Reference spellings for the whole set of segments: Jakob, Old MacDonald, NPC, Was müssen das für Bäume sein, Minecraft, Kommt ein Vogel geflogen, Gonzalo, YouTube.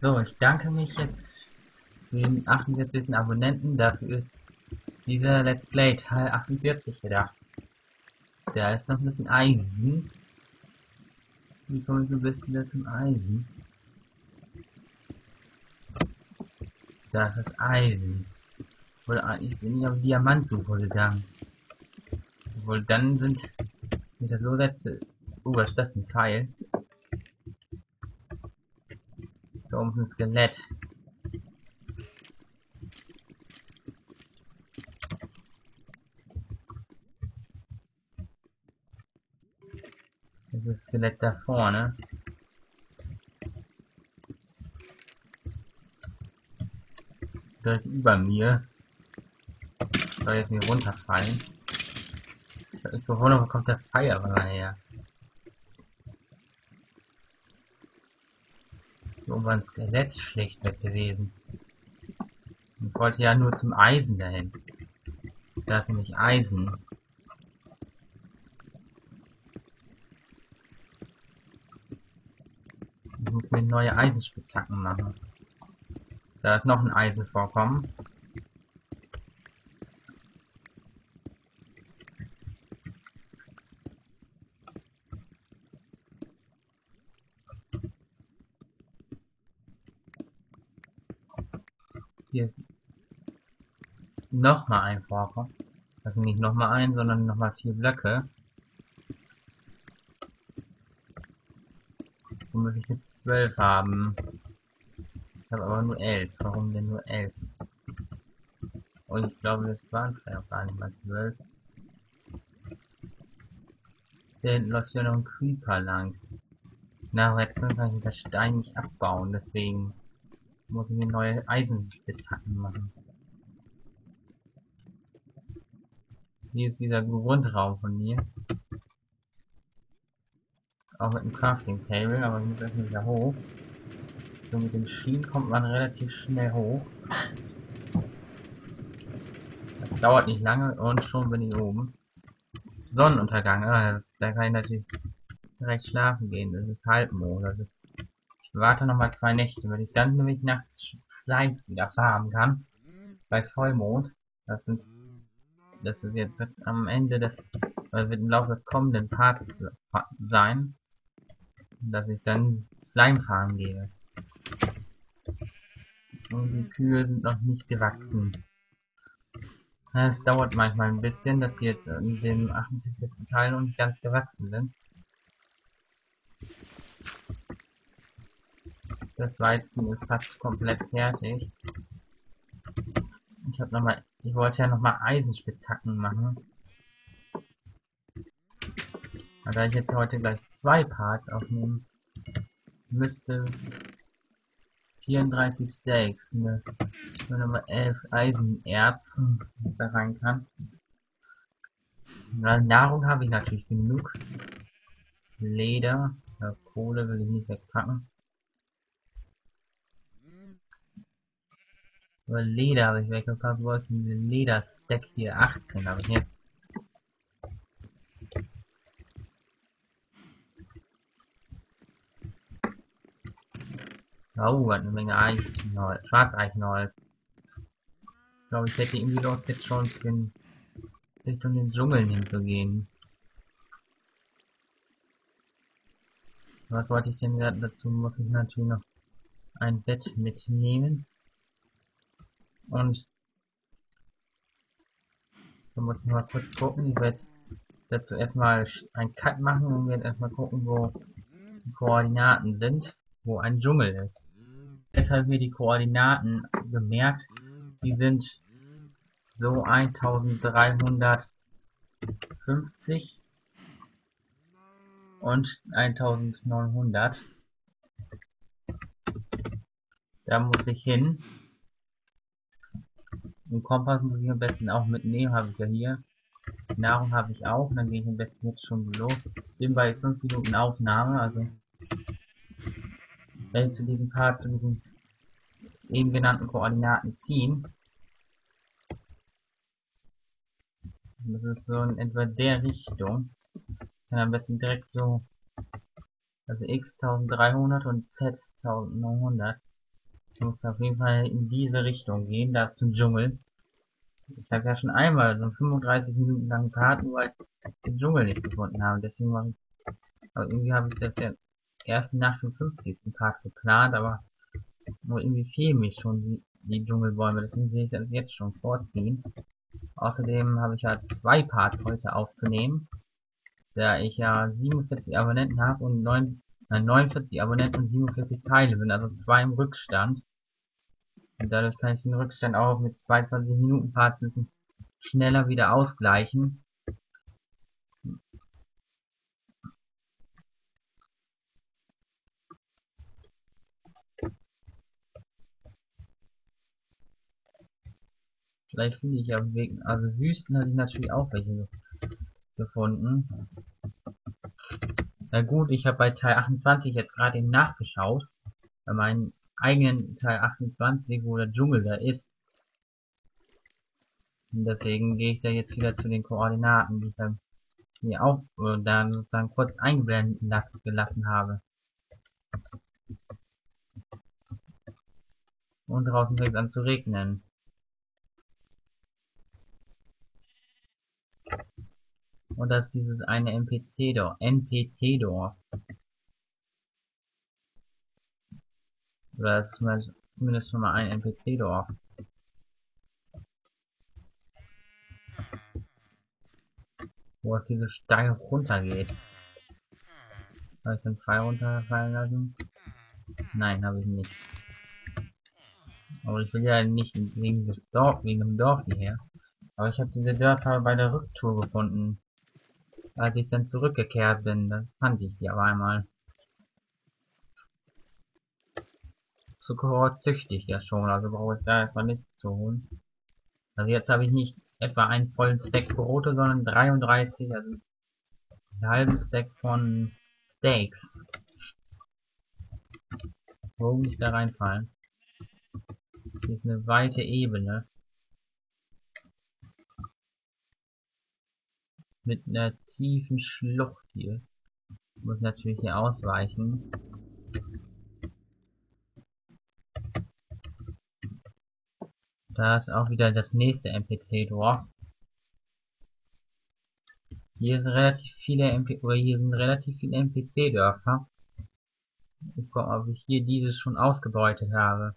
So, ich danke mich jetzt für den 48. Abonnenten. Dafür ist dieser Let's Play Teil 48 gedacht. Da ist noch ein bisschen Eisen. Wie komme ich so ein bisschen da zum Eisen? Da ist das Eisen. Oder eigentlich bin ich auf Diamantsuche gegangen. Obwohl, dann sind mit der Losetze. Oh, was ist das? Ein Pfeil. Da oben ist ein Skelett. Das Skelett da vorne. Direkt über mir. Soll jetzt nicht runterfallen. Ich bewundere, wo kommt der Feier rein her? Hier oben war ein Skelett schlichtweg gewesen. Ich wollte ja nur zum Eisen dahin. Da ist nämlich Eisen. Ich muss mir neue Eisenspitzhacken machen. Da ist noch ein Eisenvorkommen. Hier ist nochmal ein Vorkommen. Also nicht nochmal ein, sondern nochmal 4 Blöcke. Wo muss ich jetzt 12 haben? Ich habe aber nur 11. Warum denn nur 11? Und ich glaube, das waren vielleicht auch gar nicht mal 12. Da hinten läuft ja noch ein Creeper lang. Na, aber jetzt kann ich das Stein nicht abbauen, deswegen muss ich mir neue Eisenspitzhacken machen. Hier ist dieser Grundraum von mir. Auch mit dem Crafting Table, aber ich muss erstmal wieder hoch. So, mit dem Schienen kommt man relativ schnell hoch. Das dauert nicht lange und schon bin ich oben. Sonnenuntergang, da kann ich natürlich direkt schlafen gehen. Das ist Halbmond. Ich warte nochmal 2 Nächte, wenn ich dann nämlich nachts Slimes wieder farmen kann. Bei Vollmond. Das ist jetzt am Ende des, also wird im Laufe des kommenden Parts sein, dass ich dann Slime farmen gehe. Und die Kühe sind noch nicht gewachsen. Es dauert manchmal ein bisschen, dass sie jetzt in dem 78. Teil noch nicht ganz gewachsen sind. Das Weizen ist fast komplett fertig. Ich wollte ja nochmal Eisenspitzhacken machen. Aber da ich jetzt heute gleich 2 Parts aufnehmen müsste, 34 Steaks, nur nochmal 11 Eisenerzen da rein kann. Na, Nahrung habe ich natürlich genug. Leder, Kohle will ich nicht wegpacken. Aber Leder habe ich weggepackt, wollte diesen Lederstack hier 18 habe ich jetzt. Oh, hat eine Menge Eichenholz, Schwarzeichenholz. Ich glaube, ich hätte irgendwie Lust, jetzt schon in Richtung den Dschungel hinzugehen. Was wollte ich denn gerade? Dazu muss ich natürlich noch ein Bett mitnehmen. Und so muss ich mal kurz gucken. Ich werde dazu erstmal einen Cut machen und werde erstmal gucken, wo die Koordinaten sind, wo ein Dschungel ist. Jetzt habe ich mir die Koordinaten gemerkt. Die sind so 1350 und 1900. Da muss ich hin. Den Kompass muss ich am besten auch mitnehmen, habe ich ja hier. Nahrung habe ich auch, dann gehe ich am besten jetzt schon los. Bin bei 5 Minuten Aufnahme, also wenn ich zu diesem Part, zu diesen eben genannten Koordinaten ziehen. Das ist so in etwa der Richtung. Ich kann am besten direkt so, also x 1300 und z 1900. Ich muss auf jeden Fall in diese Richtung gehen, da zum Dschungel. Ich habe ja schon einmal so einen 35 Minuten langen Part, nur weil ich den Dschungel nicht gefunden habe. Deswegen mache ich... Aber irgendwie habe ich das ja erst nach dem 50. Part geplant, aber irgendwie fehlen mir schon die Dschungelbäume. Deswegen will ich das jetzt schon vorziehen. Außerdem habe ich ja 2 Parts heute aufzunehmen, da ich ja 47 Abonnenten habe und 49 Abonnenten und 47 Teile bin, also 2 im Rückstand. Und dadurch kann ich den Rückstand auch mit 22 Minuten Parts schneller wieder ausgleichen. Vielleicht finde ich ja am Weg, also Wüsten hatte ich natürlich auch welche gefunden. Na gut, ich habe bei Teil 28 jetzt gerade eben nachgeschaut, bei meinem eigenen Teil 28, wo der Dschungel da ist. Und deswegen gehe ich da jetzt wieder zu den Koordinaten, die ich dann mir auch dann sozusagen kurz eingeblendet gelassen habe. Und draußen fängt es an zu regnen. Und das ist dieses eine NPC-Dorf. Oder das ist zumindest schon mal ein NPC-Dorf. Wo es diese Steine runtergeht. Habe ich den Pfeil runterfallen lassen? Nein, habe ich nicht. Aber ich will ja nicht wegen dem Dorf hierher. Aber ich habe diese Dörfer bei der Rücktour gefunden. Als ich dann zurückgekehrt bin, dann fand ich die aber einmal. Zuckerrohr züchte ich ja schon, also brauche ich da erstmal nichts zu holen. Also jetzt habe ich nicht etwa einen vollen Stack Brote, sondern 33, also einen halben Stack von Steaks. Warum nicht da reinfallen? Hier ist eine weite Ebene. Mit einer tiefen Schlucht hier. Muss natürlich hier ausweichen. Da ist auch wieder das nächste NPC-Dorf. Hier sind relativ viele NPC-Dörfer. Ich gucke, ob ich hier dieses schon ausgebeutet habe.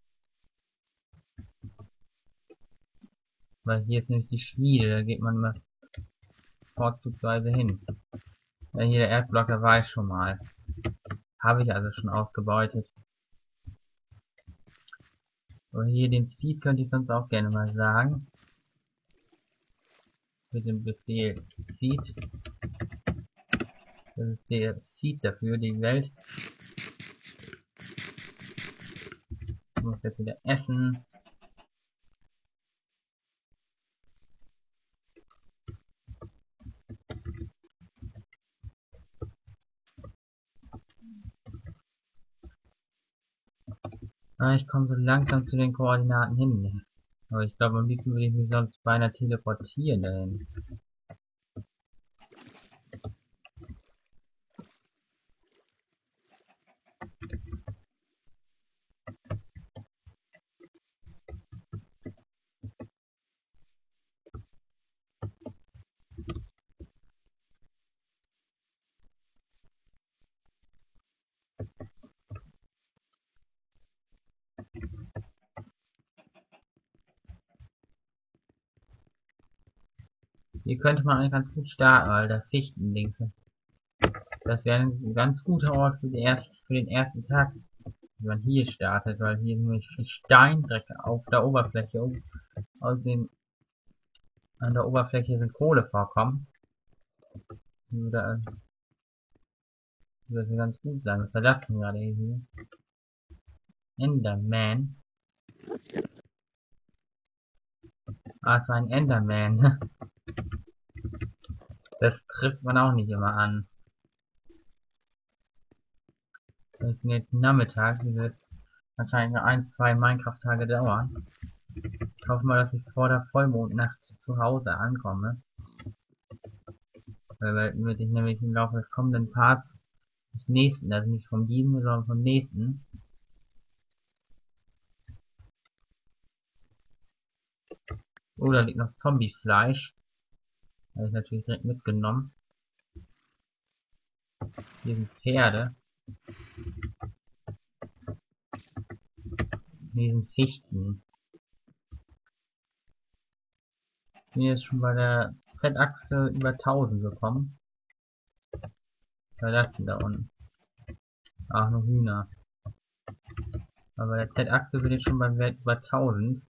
Weil hier ist nämlich die Schmiede, da geht man mal vorzugsweise hin. Ja, hier der Erdblock, da war ich schon mal. Habe ich also schon ausgebeutet. So, hier den Seed könnte ich sonst auch gerne mal sagen. Mit dem Befehl Seed. Das ist der Seed dafür, die Welt. Ich muss jetzt wieder essen. Ich komme so langsam zu den Koordinaten hin. Aber ich glaube, am liebsten würde ich mich sonst beinahe teleportieren dahin. Hier könnte man eigentlich ganz gut starten, weil da Fichten links sind. Das wäre ein ganz guter Ort für den ersten Tag, wenn man hier startet, weil hier nämlich viel Steindreck auf der Oberfläche an der Oberfläche sind Kohlevorkommen. Da würde ganz gut sein. Was verlassen gerade hier? Enderman. Ah, es war ein Enderman. Das trifft man auch nicht immer an. Ich bin jetzt Nachmittag, die wird wahrscheinlich nur 1, 2 Minecraft-Tage dauern. Ich hoffe mal, dass ich vor der Vollmondnacht zu Hause ankomme. Weil damit ich nämlich im Laufe des kommenden Parts des nächsten, also nicht vom diesem, sondern vom nächsten, Oh, da liegt noch Zombiefleisch. Habe ich natürlich direkt mitgenommen. Hier sind Pferde. Hier sind Fichten. Ich bin jetzt schon bei der Z-Achse über 1000 gekommen. Was war das denn da unten? Ach, nur Hühner. Aber bei der Z-Achse bin ich schon beim Wert über 1000.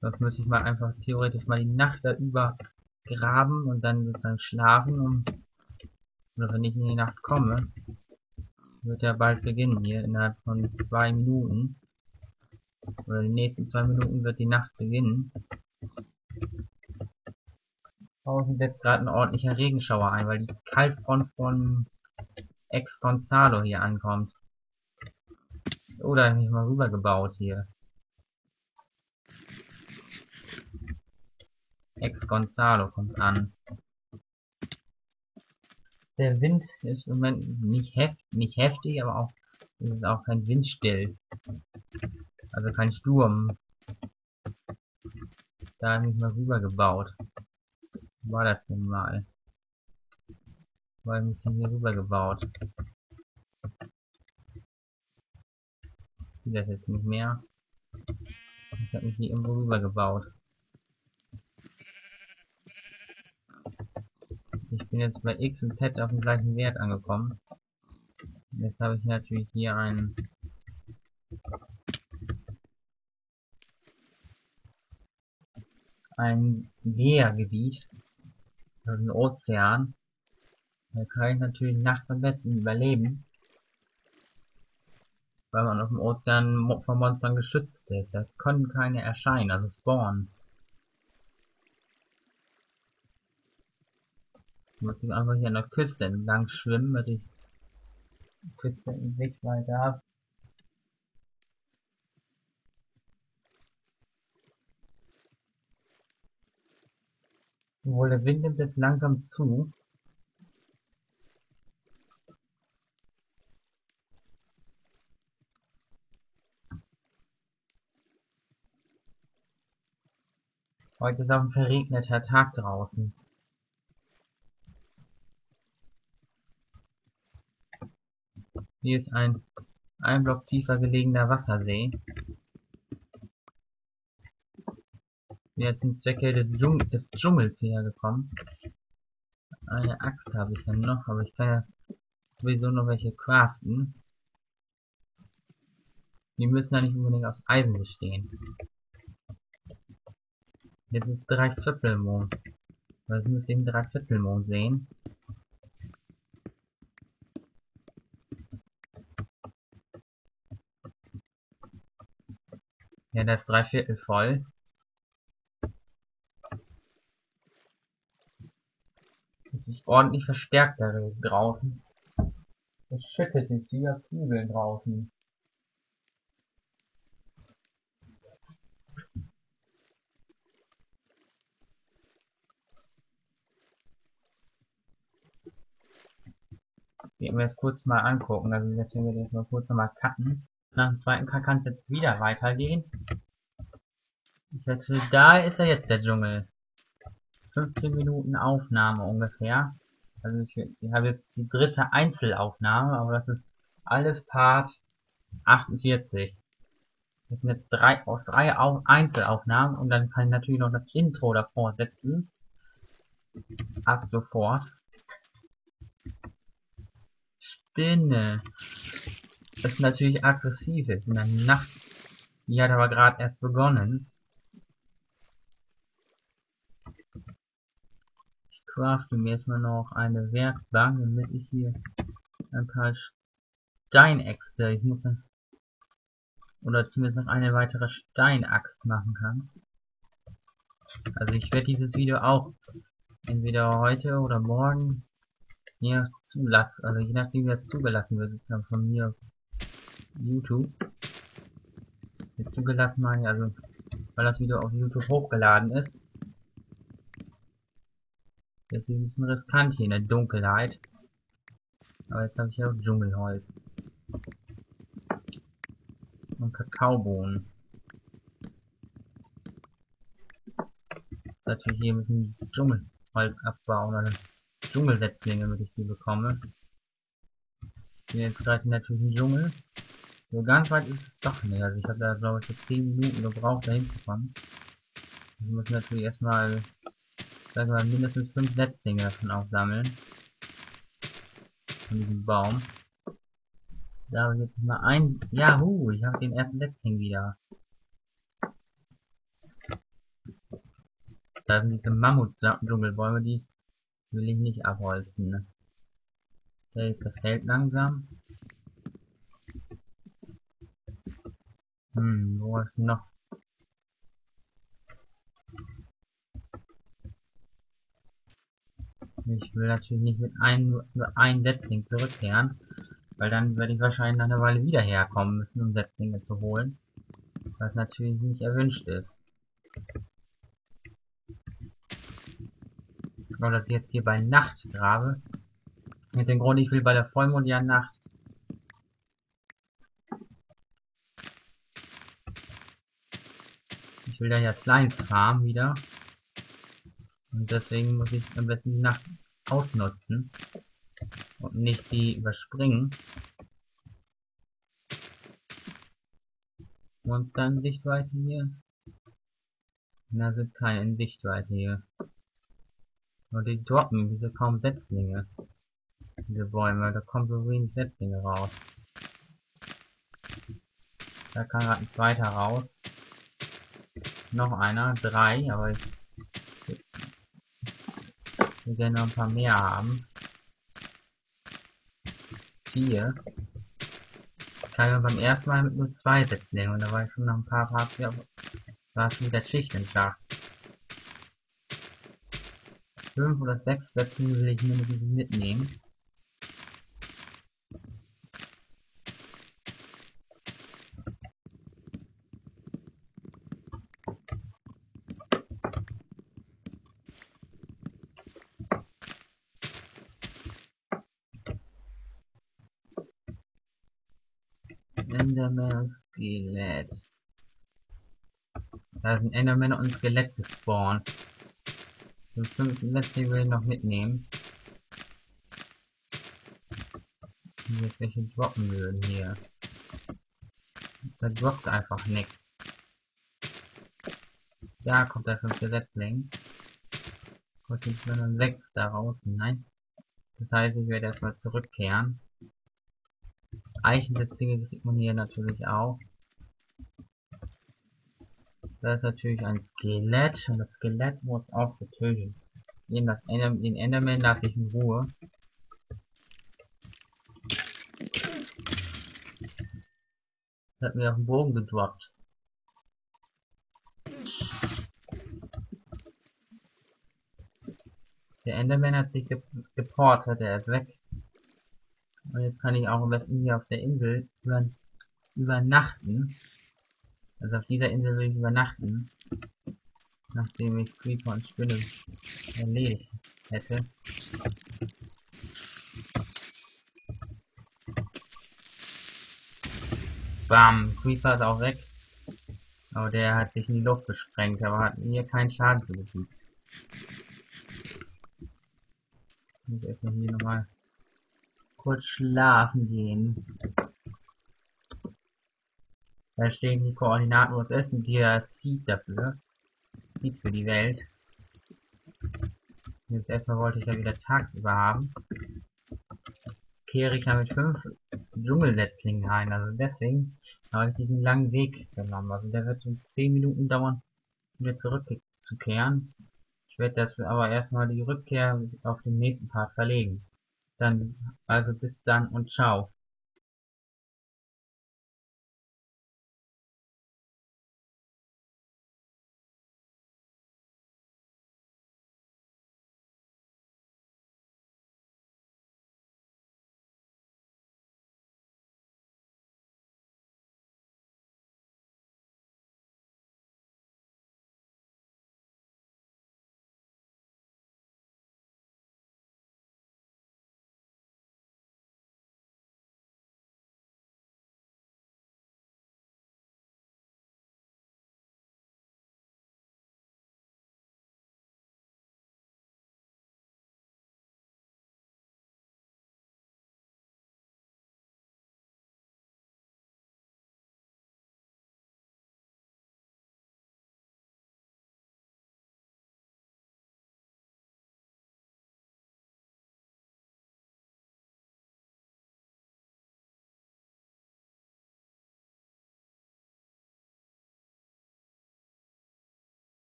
Sonst müsste ich mal einfach theoretisch mal die Nacht da übergraben und dann sozusagen schlafen. Oder wenn ich in die Nacht komme, wird ja bald beginnen hier innerhalb von 2 Minuten. Oder in den nächsten 2 Minuten wird die Nacht beginnen. Draußen setzt gerade ein ordentlicher Regenschauer ein, weil die Kaltfront von Ex-Gonzalo hier ankommt. Oh, da habe ich mich mal rübergebaut hier. Ex-Gonzalo kommt an. Der Wind ist im Moment nicht heftig, aber auch, es ist auch kein Windstill. Also kein Sturm. Da habe ich mich mal rübergebaut. Wo war das denn mal? Wo habe ich mich denn hier rübergebaut? Ich sehe das jetzt nicht mehr. Ich habe mich hier irgendwo rübergebaut. Ich bin jetzt bei X und Z auf dem gleichen Wert angekommen. Jetzt habe ich natürlich hier einen. Ein Meergebiet, also ein Ozean. Da kann ich natürlich nachts am besten überleben, weil man auf dem Ozean von Monstern geschützt ist. Da können keine erscheinen, also spawnen. Muss ich einfach hier an der Küste entlang schwimmen, weil ich die Küste im Weg weiter habe. Obwohl der Wind nimmt jetzt langsam zu. Heute ist auch ein verregneter Tag draußen. Hier ist ein Block tiefer gelegener Wassersee. Wir sind zum Zwecke des Dschungels hierher gekommen. Eine Axt habe ich ja noch, aber ich kann ja sowieso noch welche craften. Die müssen ja nicht unbedingt aus Eisen bestehen. Jetzt ist 3/4 Mond. Das müsst ihr im 3/4 Mond sehen. Ja, das ist 3/4 voll. Ist ordentlich verstärkt da draußen. Es schüttet jetzt wieder Kugeln draußen. Ich werde mir das kurz mal angucken, also deswegen werde ich mal kurz nochmal cutten. Nach dem zweiten Cut kann es jetzt wieder weitergehen. Da ist ja jetzt der Dschungel. 15 Minuten Aufnahme ungefähr. Also ich habe jetzt die dritte Einzelaufnahme, aber das ist alles Part 48. Das sind jetzt drei Einzelaufnahmen und dann kann ich natürlich noch das Intro davor setzen. Ab sofort. Spinne. Das ist natürlich aggressiv jetzt in der Nacht. Die hat aber gerade erst begonnen. Ich crafte mir jetzt mal noch eine Werkbank, damit ich hier ein paar Steinäxte, ich muss dann, oder zumindest noch eine weitere Steinaxt machen kann. Also ich werde dieses Video auch entweder heute oder morgen hier zulassen, also je nachdem wie es zugelassen wird, sozusagen von mir YouTube. Hier zugelassen meine, also weil das Video auf YouTube hochgeladen ist. Das ist ein bisschen riskant hier in der Dunkelheit. Aber jetzt habe ich ja auch Dschungelholz. Und Kakaobohnen. dass wir hier ein bisschen Dschungelholz abbauen, also Dschungelsetzlinge, damit ich die bekomme. Ich bin jetzt gerade im natürlichen Dschungel. So ganz weit ist es doch nicht. Also ich habe da, glaube ich, jetzt 10 Minuten gebraucht, da hinzukommen. Ich muss natürlich erstmal, sagen wir mal, mindestens 5 Setzlinge davon aufsammeln. Von diesem Baum. Da habe ich jetzt mal ein... Jahu! Ich habe den ersten Setzling wieder. Da sind diese Mammut-Dschungelbäume, die will ich nicht abholzen. Der zerfällt langsam. Wo ist noch? Ich will natürlich nicht mit einem Setzling zurückkehren, weil dann werde ich wahrscheinlich nach einer Weile wieder herkommen müssen, um Setzlinge zu holen, was natürlich nicht erwünscht ist. Nur dass ich jetzt hier bei Nacht grabe, mit dem Grund, ich will bei der Vollmond ja Nacht. Ich will da ja Kleinkram wieder. Und deswegen muss ich am besten die Nacht ausnutzen und nicht die überspringen. Und dann Sichtweite hier. Na, sind keine in Sichtweite hier. Nur die droppen, diese kaum Setzlinge. Diese Bäume, da kommen so wenig Setzlinge raus. Da kann gerade ein zweiter raus. Noch einer, 3, aber ich will gerne noch ein paar mehr haben. 4. Ich kann beim ersten Mal mit nur 2 Setzlingen und da war ich schon noch ein paar Parts, war schon mit der Schicht im Schacht. 5 oder 6 Setzlinge will ich mindestens mitnehmen. Enderman und Skelett. Da sind Enderman und Skelett gespawnt. Den 5. Setzling will ich noch mitnehmen. Wenn jetzt welche droppen würden hier. Da droppt einfach nichts. Da kommt der 5. Setzling. Kommt jetzt nur noch 6 daraus. Nein. Das heißt, ich werde erstmal zurückkehren. Eichensetzlinge kriegt man hier natürlich auch. Da ist natürlich ein Skelett und das Skelett muss auch getötet. Den Enderman lasse ich in Ruhe. Das hat mir auf den Bogen gedroppt. Der Enderman hat sich geportet, er ist weg. Und jetzt kann ich auch am besten hier auf der Insel übernachten. Also auf dieser Insel will ich übernachten. Nachdem ich Creeper und Spinne erledigt hätte. Bam! Creeper ist auch weg. Aber der hat sich in die Luft gesprengt, aber hat mir keinen Schaden zugefügt. Ich muss erstmal hier nochmal kurz schlafen gehen. Da stehen die Koordinaten, wo es ist, und hier Seed dafür. Seed für die Welt. Jetzt erstmal wollte ich ja wieder tagsüber haben. Kehre ich ja mit 5 Dschungelsetzlingen ein, also deswegen habe ich diesen langen Weg genommen. Also der wird so 10 Minuten dauern, wieder zurückzukehren. Ich werde das aber erstmal die Rückkehr auf den nächsten Part verlegen. Dann, also bis dann und ciao.